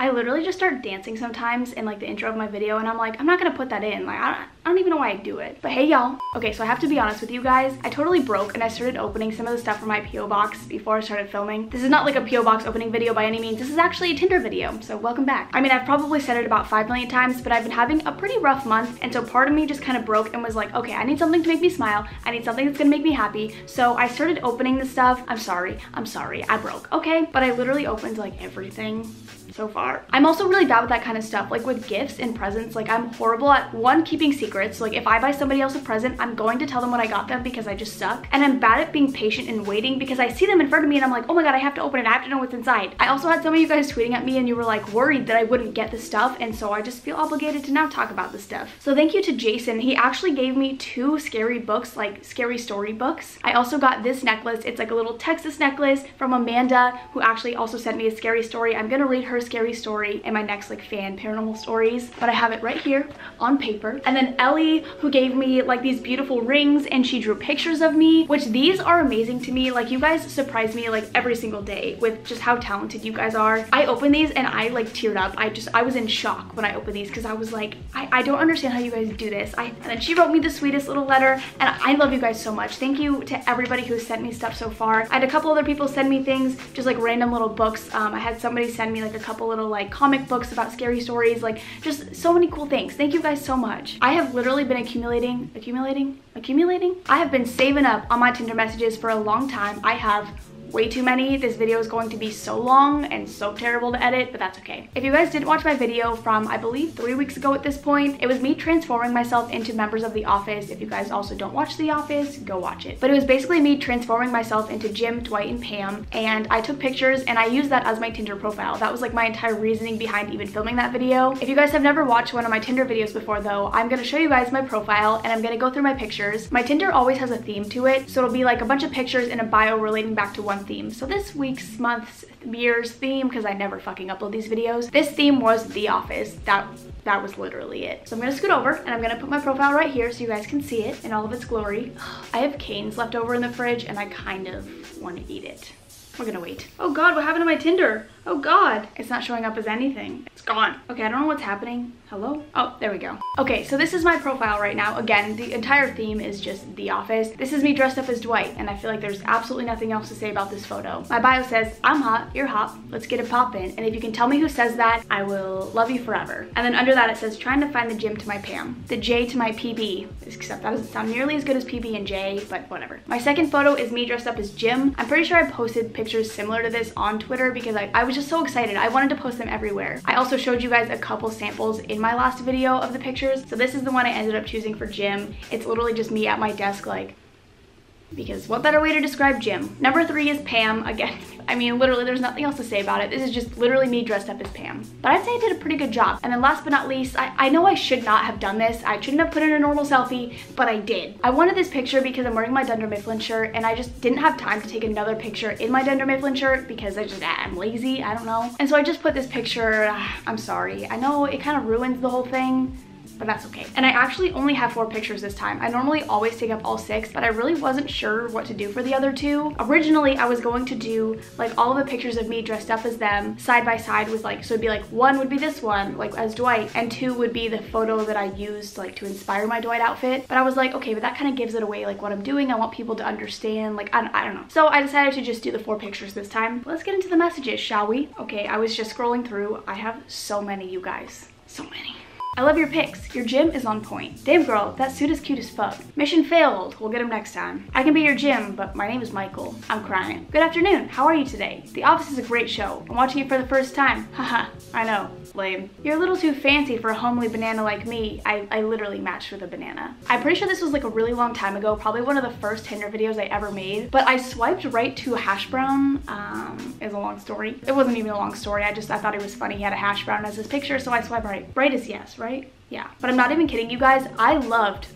I literally just start dancing sometimes in like the intro of my video, and I'm like, I'm not gonna put that in. Like, I don't even know why I do it. But hey, y'all. Okay, so I have to be honest with you guys. I totally broke and I started opening some of the stuff from my P.O. box before I started filming. This is not like a P.O. box opening video by any means. This is actually a Tinder video, so welcome back. I mean, I've probably said it about 5 million times, but I've been having a pretty rough month, and so part of me just kind of broke and was like, okay, I need something to make me smile. I need something that's gonna make me happy. So I started opening the stuff. I'm sorry, I broke, okay? But I literally opened like everything so far. I'm also really bad with that kind of stuff, like with gifts and presents. Like, I'm horrible at one, keeping secrets. Like, if I buy somebody else a present, I'm going to tell them what I got them because I just suck. And I'm bad at being patient and waiting because I see them in front of me and I'm like, oh my god, I have to open it. I have to know what's inside. I also had some of you guys tweeting at me and you were like worried that I wouldn't get the stuff, and so I just feel obligated to now talk about the stuff. So thank you to Jason. He actually gave me 2 scary books, like scary story books. I also got this necklace. It's like a little Texas necklace from Amanda, who actually also sent me a scary story. I'm gonna read her scary story in my next like fan paranormal stories, but I have it right here on paper. And then Ellie, who gave me like these beautiful rings, and she drew pictures of me, which these are amazing to me. Like, you guys surprise me like every single day with just how talented you guys are. I opened these and I like teared up. I was in shock when I opened these because I was like, I don't understand how you guys do this. And then she wrote me the sweetest little letter, and I love you guys so much. Thank you to everybody who sent me stuff so far. I had a couple other people send me things, just like random little books. I had somebody send me like a couple little like comic books about scary stories, like just so many cool things. Thank you guys so much. I have literally been accumulating. I have been saving up on my Tinder messages for a long time. I have way too many. This video is going to be so long and so terrible to edit, but that's okay. If you guys didn't watch my video from, I believe, 3 weeks ago at this point, it was me transforming myself into members of The Office. If you guys also don't watch The Office, go watch it. But it was basically me transforming myself into Jim, Dwight, and Pam, and I took pictures and I used that as my Tinder profile. That was like my entire reasoning behind even filming that video. If you guys have never watched one of my Tinder videos before though, I'm gonna show you guys my profile and I'm gonna go through my pictures. My Tinder always has a theme to it, so it'll be like a bunch of pictures and a bio relating back to one theme. So this week's, month's, year's theme, because I never fucking upload these videos, this theme was The Office. That was literally it. So I'm gonna scoot over and I'm gonna put my profile right here so you guys can see it in all of its glory. I have canes left over in the fridge and I kind of want to eat it. We're gonna wait. Oh god, what happened to my Tinder? Oh god, it's not showing up as anything. It's gone. Okay, I don't know what's happening. Hello? Oh, there we go. Okay, so this is my profile right now. Again, the entire theme is just The Office. This is me dressed up as Dwight, and I feel like there's absolutely nothing else to say about this photo. My bio says, I'm hot, you're hot, let's get a pop in, and if you can tell me who says that, I will love you forever. And then under that it says, trying to find the gym to my Pam, the J to my PB, except that doesn't sound nearly as good as PB and J, but whatever. My second photo is me dressed up as Jim. I'm pretty sure I posted pictures similar to this on Twitter because I was just so excited. I wanted to post them everywhere. I also showed you guys a couple samples in my last video of the pictures. So this is the one I ended up choosing for Jim. It's literally just me at my desk, like, because what better way to describe Jim? Number 3 is Pam. Again, I mean, literally there's nothing else to say about it. This is just literally me dressed up as Pam. But I'd say I did a pretty good job. And then last but not least, I know I should not have done this. I shouldn't have put in a normal selfie, but I did. I wanted this picture because I'm wearing my Dunder Mifflin shirt and I just didn't have time to take another picture in my Dunder Mifflin shirt because I'm lazy, I don't know. And so I just put this picture. I'm sorry. I know it kind of ruins the whole thing, but that's okay. And I actually only have 4 pictures this time. I normally always take up all 6, but I really wasn't sure what to do for the other 2. Originally, I was going to do like all the pictures of me dressed up as them side by side with like, so it'd be like 1 would be this one, like as Dwight, and 2 would be the photo that I used like to inspire my Dwight outfit. But I was like, okay, but that kind of gives it away, like what I'm doing. I want people to understand, like, I don't know. So I decided to just do the 4 pictures this time. Let's get into the messages, shall we? Okay, I was just scrolling through. I have so many, you guys, so many. I love your pics. Your gym is on point. Damn girl, that suit is cute as fuck. Mission failed. We'll get him next time. I can be your gym, but my name is Michael. I'm crying. Good afternoon. How are you today? The Office is a great show. I'm watching it for the first time. Haha, I know. Lame. You're a little too fancy for a homely banana like me. I literally matched with a banana. I'm pretty sure this was like a really long time ago, probably one of the first Tinder videos I ever made, but I swiped right to a hash brown. Is a long story. It wasn't even a long story. I thought it was funny. He had a hash brown as his picture, so I swipe right. Right is yes, right? Yeah, but I'm not even kidding you guys. I loved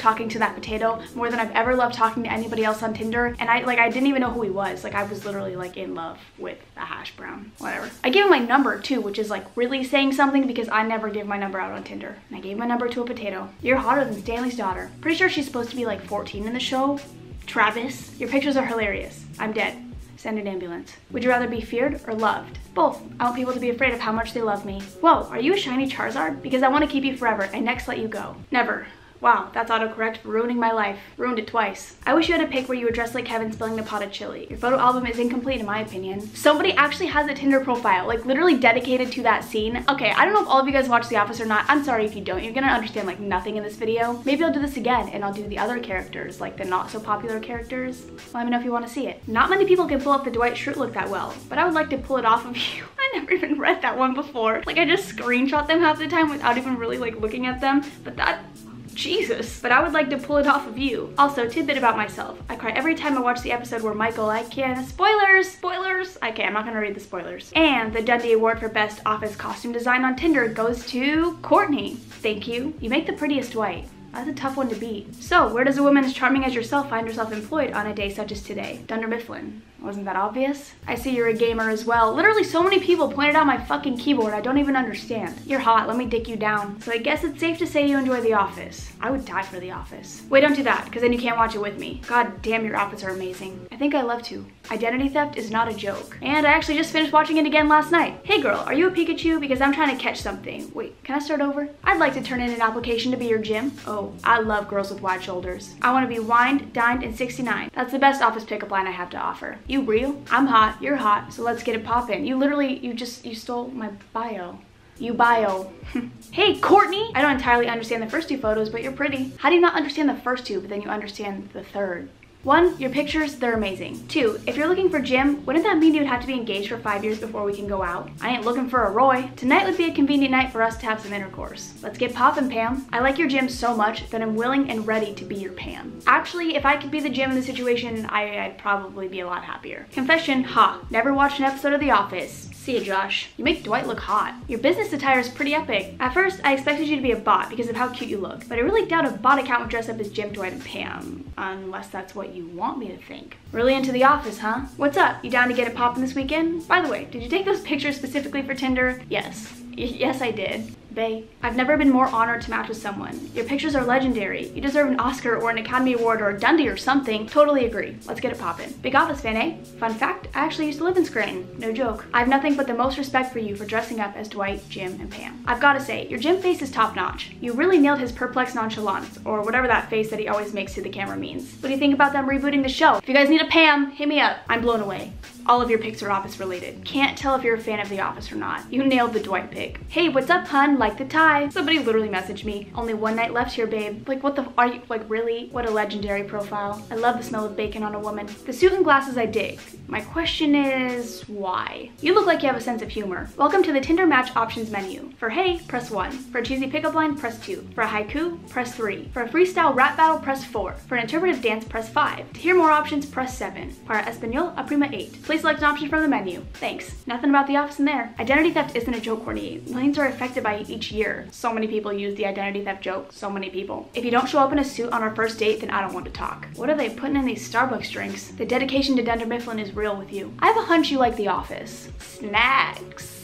talking to that potato more than I've ever loved talking to anybody else on Tinder. And I didn't even know who he was. Like, I was literally like in love with a hash brown, whatever. I gave him my number too, which is like really saying something because I never give my number out on Tinder. And I gave my number to a potato. You're hotter than Stanley's daughter. Pretty sure she's supposed to be like 14 in the show. Travis, your pictures are hilarious. I'm dead. send an ambulance. Would you rather be feared or loved? Both. I want people to be afraid of how much they love me. Whoa, are you a shiny Charizard? Because I want to keep you forever and next let you go. Never. Wow, that's autocorrect for ruining my life. Ruined it twice. I wish you had a pic where you were dressed like Kevin spilling the pot of chili. Your photo album is incomplete in my opinion. Somebody actually has a Tinder profile, like literally dedicated to that scene. Okay, I don't know if all of you guys watch The Office or not. I'm sorry if you don't. You're gonna understand like nothing in this video. Maybe I'll do this again and I'll do the other characters, like the not so popular characters. Let me know if you want to see it. Not many people can pull off the Dwight Schrute look that well, but I would like to pull it off of you. I never even read that one before. Like I just screenshot them half the time without even really like looking at them, but that... Jesus, but I would like to pull it off of you. Also, tidbit about myself. I cry every time I watch the episode where Michael, spoilers. Okay, I'm not gonna read the spoilers. And the Dundee Award for Best Office Costume Design on Tinder goes to Courtney. Thank you. You make the prettiest white. That's a tough one to beat. So, where does a woman as charming as yourself find herself employed on a day such as today? Dunder Mifflin. Wasn't that obvious? I see you're a gamer as well. Literally so many people pointed out my fucking keyboard, I don't even understand. You're hot, let me dick you down. So I guess it's safe to say you enjoy The Office. I would die for The Office. Wait, don't do that, because then you can't watch it with me. God damn, your outfits are amazing. I think I love to. Identity theft is not a joke. And I actually just finished watching it again last night. Hey girl, are you a Pikachu? Because I'm trying to catch something. Wait, can I start over? I'd like to turn in an application to be your gym. Oh, I love girls with wide shoulders. I want to be wined, dined, and 69. That's the best office pickup line I have to offer. You real? I'm hot, you're hot, so let's get it poppin'. You literally, you stole my bio. You bio. Hey, Courtney! I don't entirely understand the first two photos, but you're pretty. How do you not understand the first two, but then you understand the third? 1, your pictures, they're amazing. 2, if you're looking for Jim, wouldn't that mean you would have to be engaged for 5 years before we can go out? I ain't looking for a Roy. Tonight would be a convenient night for us to have some intercourse. Let's get poppin', Pam. I like your Jim so much that I'm willing and ready to be your Pam. Actually, if I could be the Jim in the situation, I'd probably be a lot happier. Confession, ha. Never watched an episode of The Office. See ya, Josh. You make Dwight look hot. Your business attire is pretty epic. At first, I expected you to be a bot because of how cute you look, but I really doubt a bot account would dress up as Jim, Dwight, and Pam. Unless that's what you want me to think. Really into The Office, huh? What's up? You down to get it poppin' this weekend? By the way, did you take those pictures specifically for Tinder? Yes. Yes, I did. Bae. I've never been more honored to match with someone. Your pictures are legendary. You deserve an Oscar or an Academy Award or a Dundee or something. Totally agree. Let's get it poppin'. Big Office fan, eh? Fun fact, I actually used to live in Scranton. No joke. I have nothing but the most respect for you for dressing up as Dwight, Jim, and Pam. I've gotta say, your Jim face is top-notch. You really nailed his perplexed nonchalance, or whatever that face that he always makes to the camera means. What do you think about them rebooting the show? If you guys need a Pam, hit me up. I'm blown away. All of your pics are Office related. Can't tell if you're a fan of The Office or not. You nailed the Dwight pic. Hey, what's up, hun? Like the tie. Somebody literally messaged me. Only one night left here, babe. Like what the, are you, like really? What a legendary profile. I love the smell of bacon on a woman. The suit and glasses I dig. My question is, why? You look like you have a sense of humor. Welcome to the Tinder match options menu. For hey, press 1. For a cheesy pickup line, press 2. For a haiku, press 3. For a freestyle rap battle, press 4. For an interpretive dance, press 5. To hear more options, press 7. Para Espanol, aprima 8. Please select an option from the menu. Thanks. Nothing about The Office in there. Identity theft isn't a joke, Courtney. Millions are affected by it each year. So many people use the identity theft joke. So many people. If you don't show up in a suit on our first date, then I don't want to talk. What are they putting in these Starbucks drinks? The dedication to Dunder Mifflin is real with you. I have a hunch you like The Office. Snacks.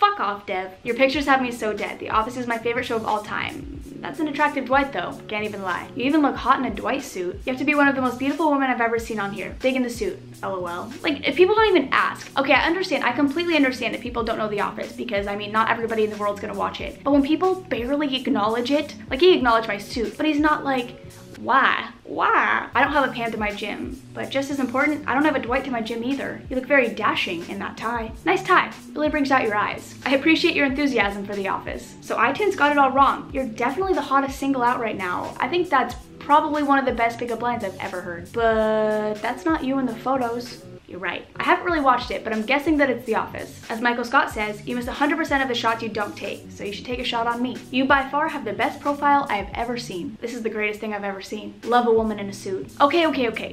Fuck off, Dev. Your pictures have me so dead. The Office is my favorite show of all time. That's an attractive Dwight though, can't even lie. You even look hot in a Dwight suit. You have to be one of the most beautiful women I've ever seen on here. Dig in the suit, lol. Like, if people don't even ask. Okay, I understand, I completely understand if people don't know The Office because I mean, not everybody in the world's gonna watch it. But when people barely acknowledge it, like he acknowledged my suit, but he's not like, why? Why? I don't have a Pam to my gym, but just as important, I don't have a Dwight to my gym either. You look very dashing in that tie. Nice tie, really brings out your eyes. I appreciate your enthusiasm for The Office. So iTunes got it all wrong. You're definitely the hottest single out right now. I think that's probably one of the best pickup lines I've ever heard, but that's not you in the photos. You're right. I haven't really watched it, but I'm guessing that it's The Office. As Michael Scott says, you miss 100% of the shots you don't take, so you should take a shot on me. You by far have the best profile I have ever seen. This is the greatest thing I've ever seen. Love a woman in a suit. Okay,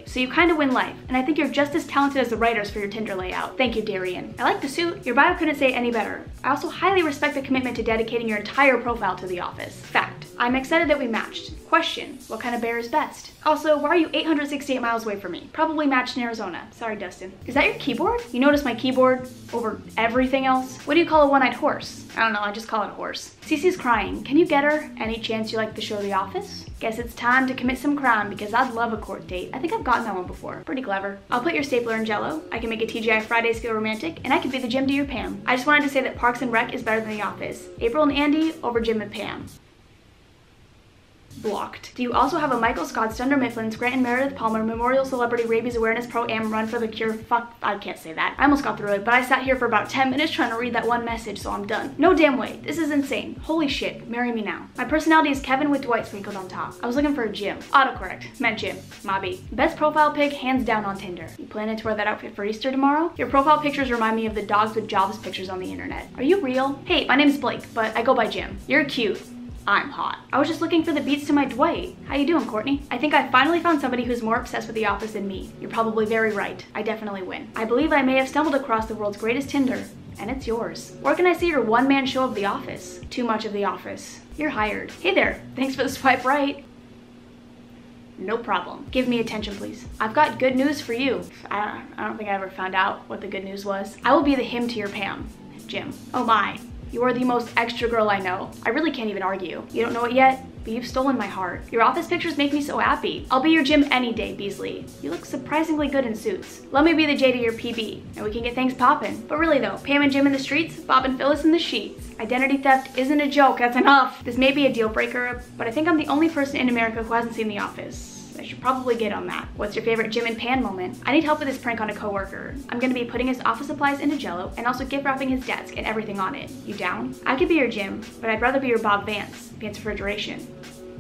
so you kind of win life, and I think you're just as talented as the writers for your Tinder layout. Thank you, Darian. I like the suit. Your bio couldn't say any better. I also highly respect the commitment to dedicating your entire profile to The Office. Fact. I'm excited that we matched. Question, what kind of bear is best? Also, why are you 868 miles away from me? Probably matched in Arizona. Sorry, Dustin. Is that your keyboard? You notice my keyboard over everything else? What do you call a one-eyed horse? I don't know, I just call it a horse. Cece's crying. Can you get her? Any chance you like the show The Office? Guess it's time to commit some crime because I'd love a court date. I think I've gotten that one before. Pretty clever. I'll put your stapler in Jell-O. I can make a TGI Fridays feel romantic, and I can be the Jim to your Pam. I just wanted to say that Parks and Rec is better than The Office. April and Andy over Jim and Pam. Blocked. Do you also have a Michael Scott's, Dunder Mifflin's, Grant and Meredith Palmer Memorial Celebrity Rabies Awareness Pro-Am Run for the Cure? Fuck, I can't say that. I almost got through it, but I sat here for about 10 minutes trying to read that one message, so I'm done. No damn way. This is insane. Holy shit. Marry me now. My personality is Kevin with Dwight sprinkled on top. I was looking for a gym. Autocorrect. Meant gym. Mobby. Best profile pic, hands down, on Tinder. You planning to wear that outfit for Easter tomorrow? Your profile pictures remind me of the dogs with jobs pictures on the internet. Are you real? Hey, my name's Blake, but I go by Jim. You're cute. I'm hot. I was just looking for the beats to my Dwight. How you doing, Courtney? I think I finally found somebody who's more obsessed with The Office than me. You're probably very right. I definitely win. I believe I may have stumbled across the world's greatest Tinder, and it's yours. Where can I see your one-man show of The Office? Too much of The Office. You're hired. Hey there. Thanks for the swipe right. No problem. Give me attention, please. I've got good news for you. I don't think I ever found out what the good news was. I will be the him to your Pam. Jim. Oh my. You are the most extra girl I know. I really can't even argue. You don't know it yet, but you've stolen my heart. Your office pictures make me so happy. I'll be your Jim any day, Beasley. You look surprisingly good in suits. Let me be the J to your PB, and we can get things poppin'. But really though, Pam and Jim in the streets, Bob and Phyllis in the sheets. Identity theft isn't a joke, that's enough. This may be a deal breaker, but I think I'm the only person in America who hasn't seen The Office. I should probably get on that. What's your favorite Jim and Pam moment? I need help with this prank on a coworker. I'm gonna be putting his office supplies into Jell-O and also gift wrapping his desk and everything on it. You down? I could be your Jim, but I'd rather be your Bob Vance. Vance Refrigeration.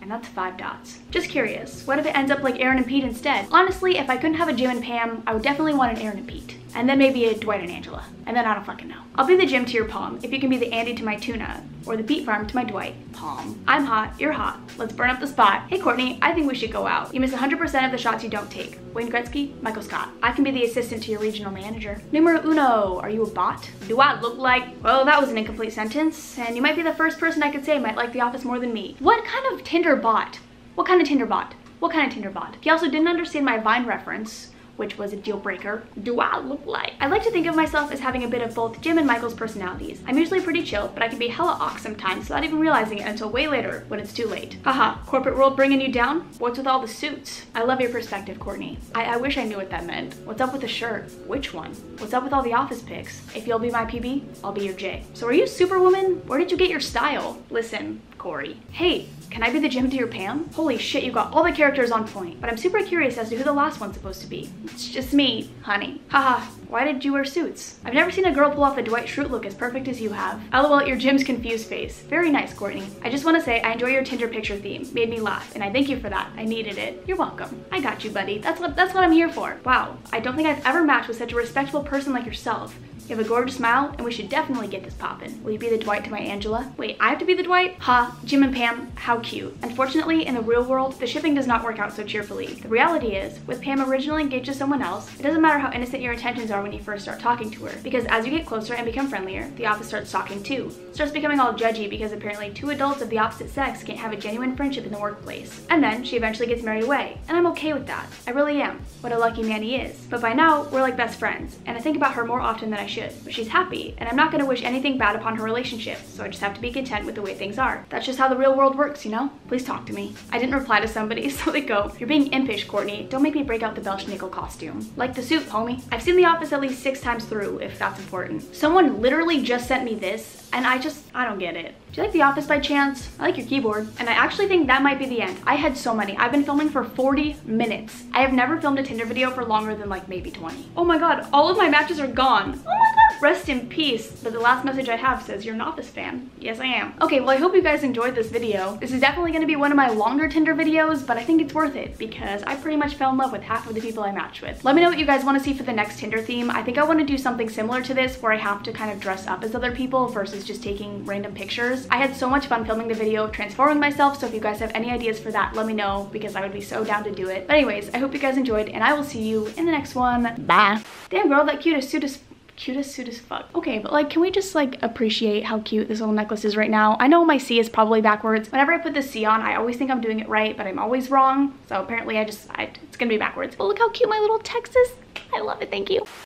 And that's 5 dots. Just curious, what if it ends up like Aaron and Pete instead? Honestly, if I couldn't have a Jim and Pam, I would definitely want an Aaron and Pete. And then maybe a Dwight and Angela. And then I don't fucking know. I'll be the Jim to your Palm if you can be the Andy to my Tuna, or the Beet Farm to my Dwight. Palm. I'm hot, you're hot. Let's burn up the spot. Hey Courtney, I think we should go out. You miss 100% of the shots you don't take. Wayne Gretzky, Michael Scott. I can be the assistant to your regional manager. Numero uno, are you a bot? Do I look like, well, that was an incomplete sentence, and you might be the first person I could say might like The Office more than me. What kind of Tinder bot? What kind of Tinder bot? What kind of Tinder bot? He also didn't understand my Vine reference, which was a deal breaker. Do I look like? I like to think of myself as having a bit of both Jim and Michael's personalities. I'm usually pretty chill, but I can be hella awkward sometimes without even realizing it until way later when it's too late. Haha, corporate world bringing you down? What's with all the suits? I love your perspective, Courtney. I wish I knew what that meant. What's up with the shirt? Which one? What's up with all the office pics? If you'll be my PB, I'll be your J. So are you Superwoman? Where did you get your style? Listen, Corey. Hey, can I be the Jim to your Pam? Holy shit, you got all the characters on point, but I'm super curious as to who the last one's supposed to be. It's just me, honey. Haha, why did you wear suits? I've never seen a girl pull off the Dwight Schrute look as perfect as you have. LOL at your Jim's confused face. Very nice, Courtney. I just want to say I enjoy your Tinder picture theme. Made me laugh, and I thank you for that. I needed it. You're welcome. I got you, buddy. That's what I'm here for. Wow, I don't think I've ever matched with such a respectable person like yourself. You have a gorgeous smile, and we should definitely get this poppin'. Will you be the Dwight to my Angela? Wait, I have to be the Dwight? Ha, Jim and Pam, how cute. Unfortunately, in the real world, the shipping does not work out so cheerfully. The reality is, with Pam originally engaged to someone else, it doesn't matter how innocent your intentions are when you first start talking to her, because as you get closer and become friendlier, the office starts talking too. It starts becoming all judgy because apparently two adults of the opposite sex can't have a genuine friendship in the workplace. And then she eventually gets married away, and I'm okay with that. I really am. What a lucky man he is. But by now, we're like best friends, and I think about her more often than I should, but she's happy, and I'm not gonna wish anything bad upon her relationship, so I just have to be content with the way things are. That's just how the real world works, you know? Please talk to me. I didn't reply to somebody, so they go, you're being impish, Courtney. Don't make me break out the Belschnickel costume. Like the suit, homie. I've seen The Office at least 6 times through, if that's important. Someone literally just sent me this, and I don't get it. Do you like The Office by chance? I like your keyboard. And I actually think that might be the end. I had so many. I've been filming for 40 minutes. I have never filmed a Tinder video for longer than like maybe 20. Oh my god, all of my matches are gone. Oh my god, rest in peace. But the last message I have says you're an Office fan. Yes, I am. Okay, well I hope you guys enjoyed this video. This is definitely gonna be one of my longer Tinder videos, but I think it's worth it because I pretty much fell in love with half of the people I matched with. Let me know what you guys wanna see for the next Tinder theme. I think I wanna do something similar to this where I have to kind of dress up as other people versus just taking random pictures. I had so much fun filming the video transforming myself, so if you guys have any ideas for that, let me know because I would be so down to do it. But anyways, I hope you guys enjoyed and I will see you in the next one. Bye. Damn girl, that cute suit is cute as fuck. Okay, but like, can we just like appreciate how cute this little necklace is right now? I know my C is probably backwards. Whenever I put this C on, I always think I'm doing it right, but I'm always wrong. So apparently it's gonna be backwards. But look how cute my little text is. I love it, thank you.